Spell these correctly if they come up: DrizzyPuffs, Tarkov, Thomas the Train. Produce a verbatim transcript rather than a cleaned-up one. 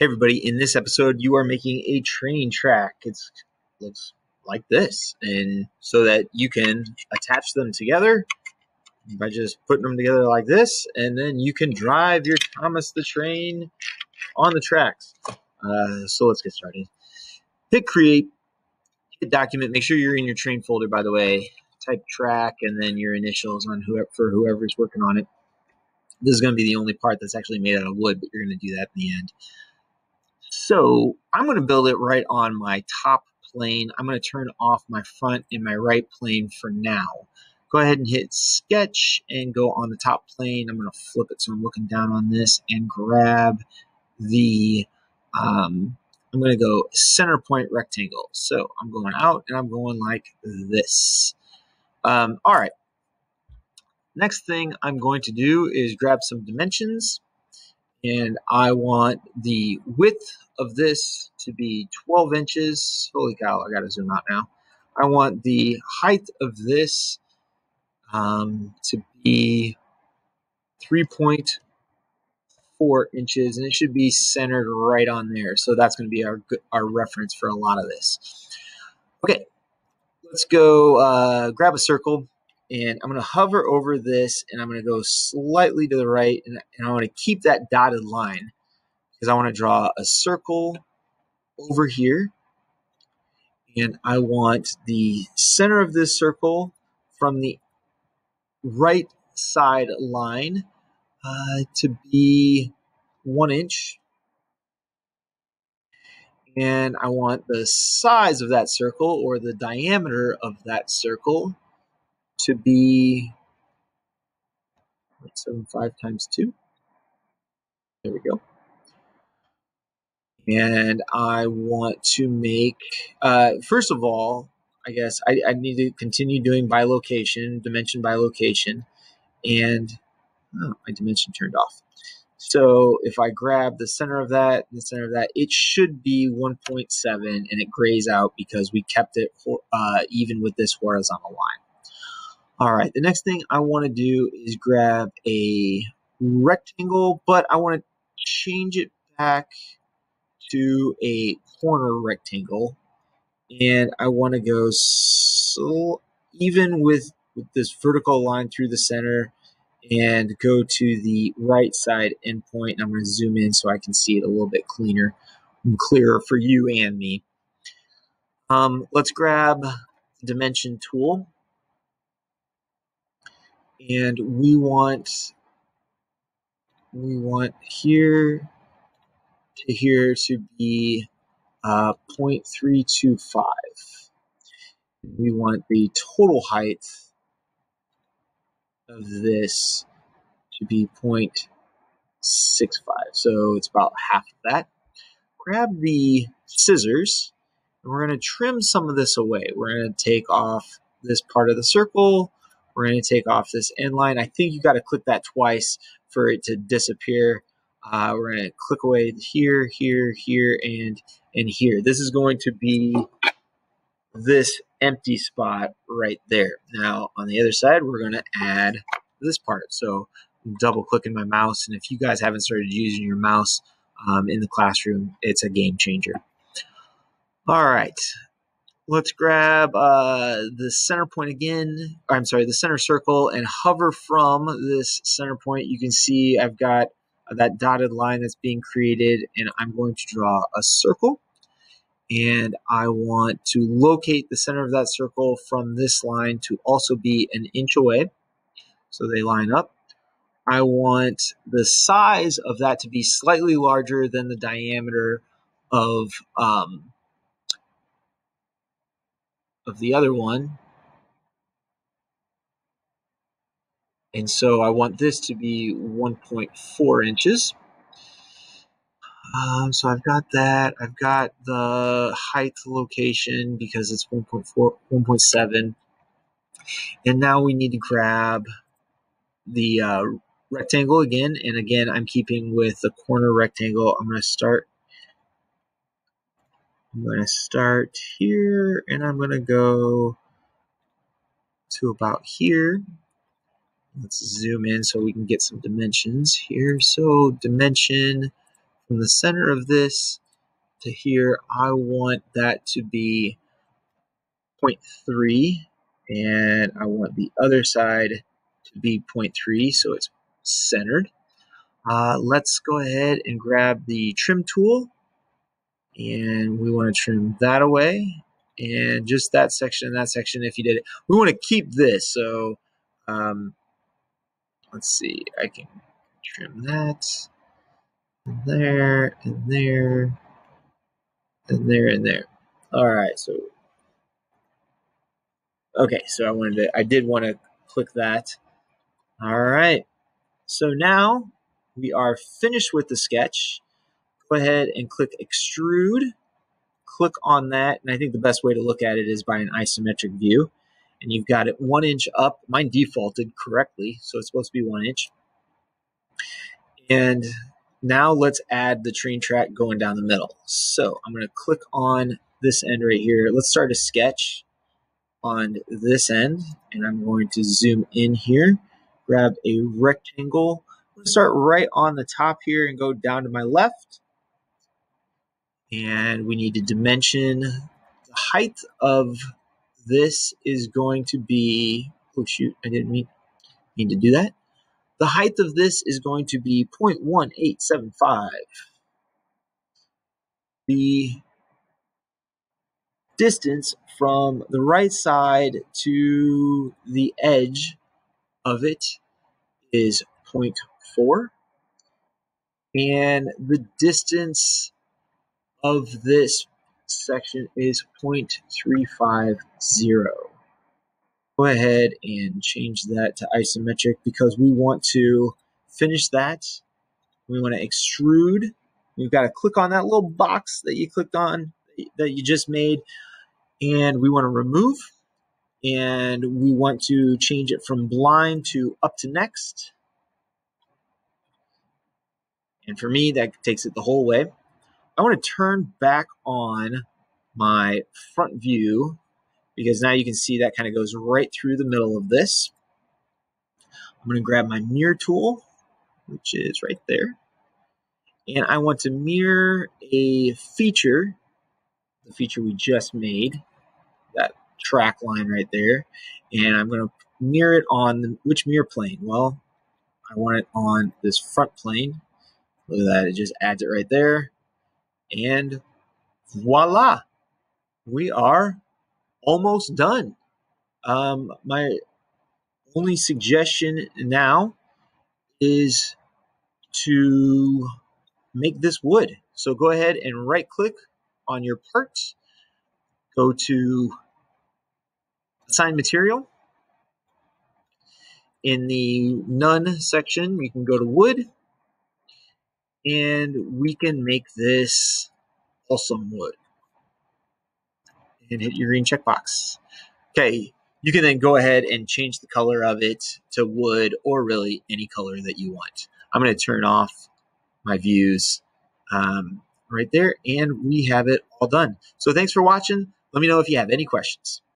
Hey everybody, in this episode you are making a train track. It looks like this, and so that you can attach them together by just putting them together like this, and then you can drive your Thomas the Train on the tracks. Uh, so let's get started. Hit create, hit document, make sure you're in your train folder, by the way. Type track and then your initials on whoever, for whoever's working on it. This is going to be the only part that's actually made out of wood, but you're going to do that in the end. So I'm going to build it right on my top plane. I'm going to turn off my front and my right plane for now. Go ahead and hit sketch and go on the top plane. I'm going to flip it so I'm looking down on this and grab the, um, I'm going to go center point rectangle. So I'm going out and I'm going like this. Um, all right. Next thing I'm going to do is grab some dimensions. And I want the width of this to be twelve inches. Holy cow, I gotta zoom out now. I want the height of this um, to be three point four inches, and it should be centered right on there. So that's gonna be our, our reference for a lot of this. Okay, let's go uh, grab a circle. And I'm going to hover over this, and I'm going to go slightly to the right, and, and I want to keep that dotted line because I want to draw a circle over here. And I want the center of this circle from the right side line uh, to be one inch. And I want the size of that circle, or the diameter of that circle, to be zero point seven five times two. There we go. And I want to make, uh, first of all, I guess I, I need to continue doing by location, dimension by location. And oh, my dimension turned off. So if I grab the center of that, the center of that, it should be one point seven, and it grays out because we kept it for, uh, even with this horizontal line. All right, the next thing I want to do is grab a rectangle, but I want to change it back to a corner rectangle. And I want to go so even with, with this vertical line through the center and go to the right side endpoint. And I'm going to zoom in so I can see it a little bit cleaner and clearer for you and me. Um, let's grab the dimension tool. And we want, we want here to here to be uh, zero point three two five. We want the total height of this to be zero point six five. So it's about half of that. Grab the scissors, and we're going to trim some of this away. We're going to take off this part of the circle. We're going to take off this end line. I think you got to click that twice for it to disappear. Uh, we're going to click away here, here, here, and, and here. This is going to be this empty spot right there. Now, on the other side, we're going to add this part. So I'm double clicking my mouse. And if you guys haven't started using your mouse um, in the classroom, it's a game changer. All right. Let's grab uh, the center point again, or I'm sorry, the center circle, and hover from this center point. You can see I've got that dotted line that's being created, and I'm going to draw a circle. And I want to locate the center of that circle from this line to also be an inch away, so they line up. I want the size of that to be slightly larger than the diameter of um, of the other one. And so I want this to be one point four inches. Um, so I've got that. I've got the height location because it's one point four, one point seven. And now we need to grab the uh, rectangle again. And again, I'm keeping with the corner rectangle. I'm going to start I'm going to start here, and I'm going to go to about here. Let's zoom in so we can get some dimensions here. So dimension from the center of this to here, I want that to be zero point three, and I want the other side to be zero point three, so it's centered. Uh, let's go ahead and grab the trim tool, and we want to trim that away, and just that section and that section if you did it. We want to keep this, so um, let's see, I can trim that, and there, and there, and there, and there. All right, so, okay, so I wanted to, I did want to click that. All right, so now we are finished with the sketch. Go ahead and click extrude, click on that, and I think the best way to look at it is by an isometric view, and you've got it one inch up. Mine defaulted correctly, so it's supposed to be one inch. And now let's add the train track going down the middle. So I'm gonna click on this end right here. Let's start a sketch on this end, and I'm going to zoom in here, grab a rectangle. I'm gonna start right on the top here and go down to my left. And we need to dimension. The height of this is going to be, oh shoot, I didn't mean, mean to do that. The height of this is going to be zero point one eight seven five. The distance from the right side to the edge of it is zero point four. And the distance of this section is zero point three five zero. Go ahead and change that to isometric because we want to finish that. We want to extrude. We've got to click on that little box that you clicked on, that you just made, and we want to remove, and we want to change it from blind to up to next. And for me, that takes it the whole way. I want to turn back on my front view because now you can see that kind of goes right through the middle of this. I'm going to grab my mirror tool, which is right there. And I want to mirror a feature, the feature we just made, that track line right there. And I'm going to mirror it on the, which mirror plane? Well, I want it on this front plane. Look at that, it just adds it right there. And voila, we are almost done. Um, my only suggestion now is to make this wood. So go ahead and right click on your part, go to assign material. In the none section, you can go to wood. And we can make this awesome wood. And hit your green checkbox. Okay, you can then go ahead and change the color of it to wood or really any color that you want. I'm going to turn off my views um, right there, and we have it all done. So thanks for watching. Let me know if you have any questions.